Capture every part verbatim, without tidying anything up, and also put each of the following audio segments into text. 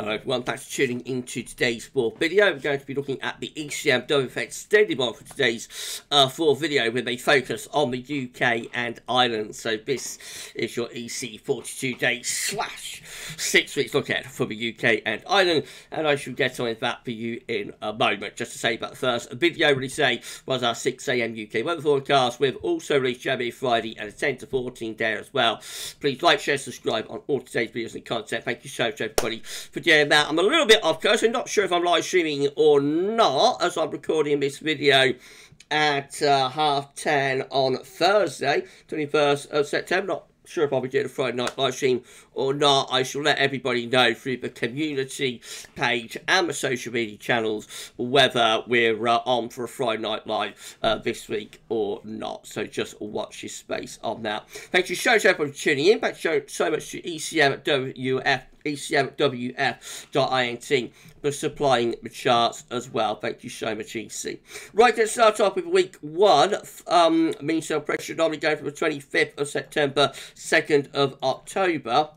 Hello everyone, thanks for tuning into today's sport video. We're going to be looking at the E C M W F extended one for today's uh, full video where they focus on the U K and Ireland. So this is your E C forty-two day slash six weeks look at for the U K and Ireland, and I shall get on with that for you in a moment. Just to say that first, a video release today was our six A M U K weather forecast. We've also released Germany Friday and a ten to fourteen there as well. Please like, share, subscribe on all today's videos and content. Thank you so much everybody for doing that. I'm a little bit off course. I'm not sure if I'm live streaming or not, as I'm recording this video at uh, half ten on Thursday, twenty-first of September. Not sure if I'll be doing a Friday night live stream or not. I shall let everybody know through the community page and the social media channels whether we're uh, on for a Friday night live uh, this week or not. So just watch your space on that. Thank you so much for tuning in. Thank you so much to E C M W F. E C M W F dot I N T for supplying the charts as well. Thank you so much, E C. Right, let's start off with week one. Um, mean cell pressure normally going from the twenty-fifth of September, second of October.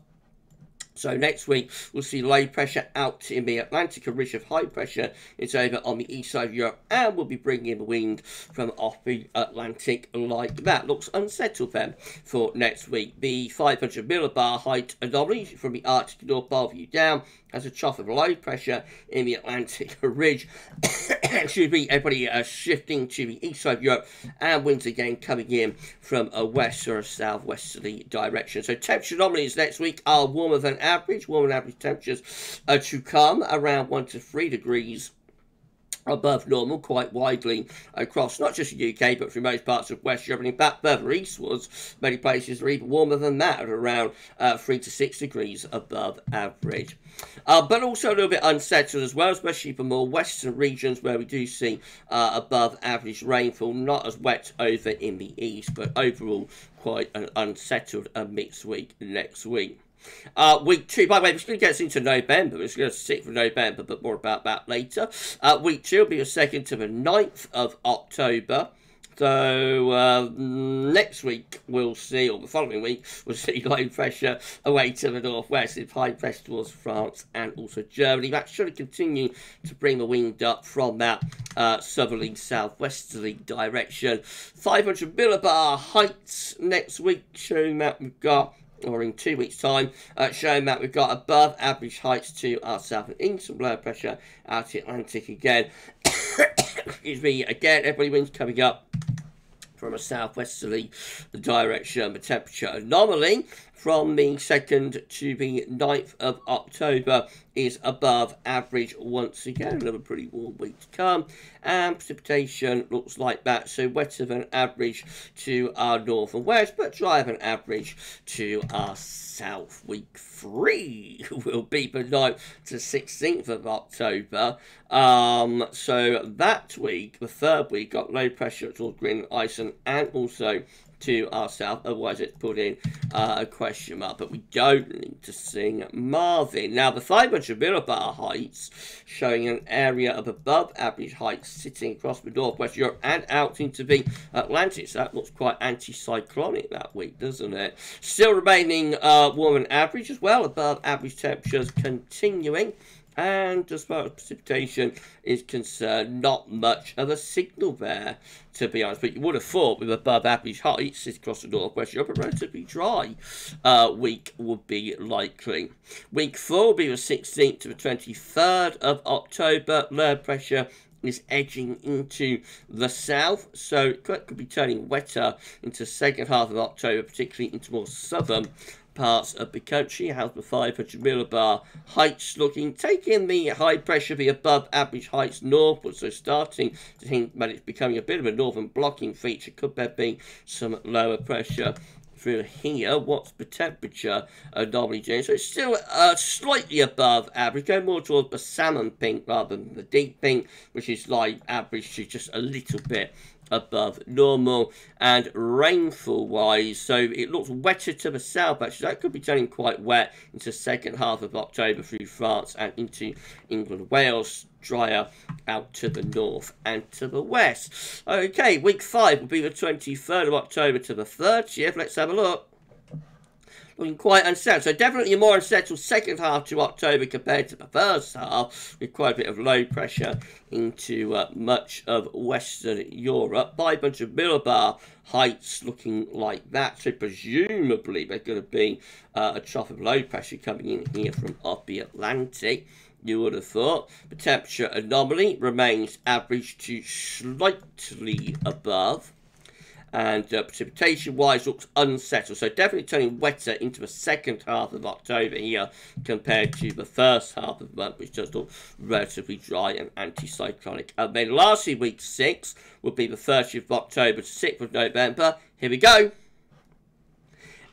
So next week, we'll see low pressure out in the Atlantic. A ridge of high pressure is over on the east side of Europe, and we'll be bringing the wind from off the Atlantic like that. Looks unsettled then for next week. The five hundred millibar height anomaly from the Arctic North Pole view down has a trough of low pressure in the Atlantic ridge. Excuse me, everybody uh, shifting to the east side of Europe, and winds again coming in from a west or a southwesterly direction. So temperature anomalies next week are warmer than average. Warmer than average temperatures are to come around one to three degrees above normal, quite widely across not just the U K but through most parts of West Europe, and in fact further eastwards many places are even warmer than that at around uh, three to six degrees above average, uh, but also a little bit unsettled as well, especially for more western regions where we do see uh, above average rainfall, not as wet over in the east, but overall quite an unsettled and mixed week next week. Uh, week two, by the way, this really gets into November. It's going to stick for November, but more about that later. Uh, week two will be the second to the ninth of October. So uh, next week we'll see, or the following week, we'll see low pressure away to the northwest with high pressure towards France and also Germany. That should continue to bring the wind up from that uh, southerly, southwesterly direction. five hundred millibar heights next week, showing that we've got, or in two weeks' time, uh, showing that we've got above average heights to our south and east, some low pressure out the Atlantic again. Excuse me, again, everybody winds coming up from a southwesterly direction. The temperature anomaly from the second to the ninth of October is above average once again. Another pretty warm week to come, and precipitation looks like that, so wetter than average to our north and west, but drier than average to our south. Week three will be the ninth to sixteenth of October. Um, so that week, the third week, got low pressure towards Greenland, Iceland, and also to our south, otherwise it's put in uh, a question mark, but we don't need to sing Marvin. Now the five hundred millibar heights showing an area of above average heights sitting across the northwest Europe and out into the Atlantic, so that looks quite anti-cyclonic that week, doesn't it? Still remaining uh, warmer than average as well, above average temperatures continuing. And as far as precipitation is concerned, not much of a signal there, to be honest. But you would have thought with above average heights across the northwest Europe, a relatively dry uh, week would be likely. Week four will be the sixteenth to the twenty-third of October. Low pressure is edging into the south, so it could be turning wetter into the second half of October, particularly into more southern parts of the country. How's the five hundred millibar heights looking? Taking the high pressure, the above average heights northwards, so starting to think that it's becoming a bit of a northern blocking feature. Could there be some lower pressure through here? What's the temperature normally doing? So it's still uh, slightly above average, going more towards the salmon pink rather than the deep pink, which is like average to just a little bit above normal. And rainfall wise, so it looks wetter to the south actually. That could be turning quite wet into the second half of October through France and into England, Wales. Drier out to the north and to the west. Okay, week five will be the twenty-third of October to the thirtieth. Let's have a look. looking quite unsettled. So definitely a more unsettled second half to October compared to the first half, with quite a bit of low pressure into uh, much of Western Europe. five hundred of millibar heights looking like that, so presumably there's going to be uh, a trough of low pressure coming in here from off the Atlantic, you would have thought. The temperature anomaly remains average to slightly above. And uh, precipitation-wise looks unsettled. So definitely turning wetter into the second half of October here compared to the first half of the month, which does look relatively dry and anticyclonic. And then lastly, week six would be the thirtieth of October to sixth of November. Here we go.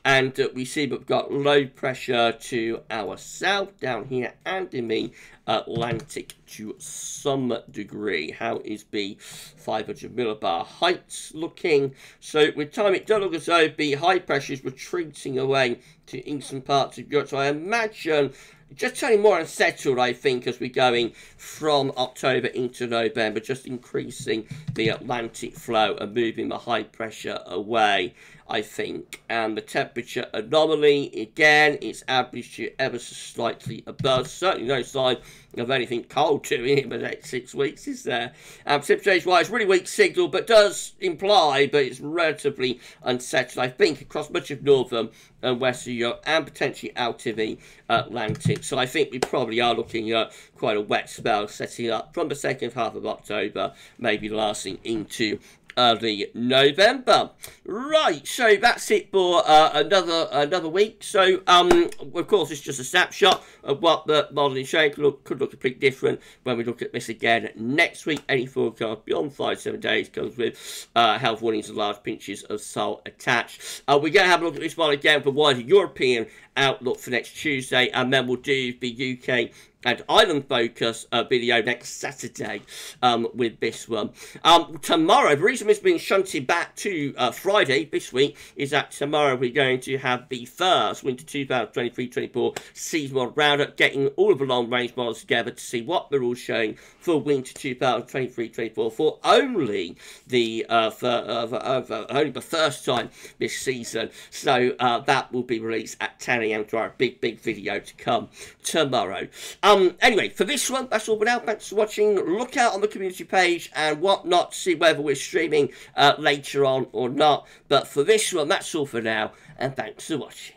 And uh, we see we've got low pressure to our south down here and in the Atlantic to some degree. How is the five hundred millibar heights looking? So with time, it does look as though the high pressure is retreating away to eastern parts of Europe. So I imagine just turning more unsettled, I think, as we're going from October into November, just increasing the Atlantic flow and moving the high pressure away, I think. And the temperature anomaly, again, it's average to ever so slightly above. Certainly no sign of anything cold doing it in the next six weeks, is there? Um, precipitation-wise, really weak signal, but does imply that it's relatively unsettled, I think, across much of northern and western Europe and potentially out of the Atlantic. So I think we probably are looking at quite a wet spell setting up from the second half of October, maybe lasting into early November. Right, so that's it for uh, another another week. So um of course it's just a snapshot of what the modeling showing. Could look, could look completely different when we look at this again next week. Any forecast beyond five seven days comes with uh health warnings and large pinches of salt attached. Uh, we're gonna have a look at this model again for wider European outlook for next Tuesday, and then we'll do the U K and Ireland focus uh, video next Saturday um, with this one. Um, tomorrow, the reason it's been shunted back to uh, Friday this week is that tomorrow we're going to have the first winter two thousand twenty-three twenty-four season model roundup, getting all of the long-range models together to see what they're all showing for winter two thousand twenty-three twenty-four for only the uh, for, uh, for, uh, for only the first time this season. So uh, that will be released at ten A M tomorrow. Big, big video to come tomorrow. Um, Um, anyway, for this one, that's all for now. Thanks for watching. Look out on the community page and whatnot to see whether we're streaming uh, later on or not. But for this one, that's all for now, and thanks for watching.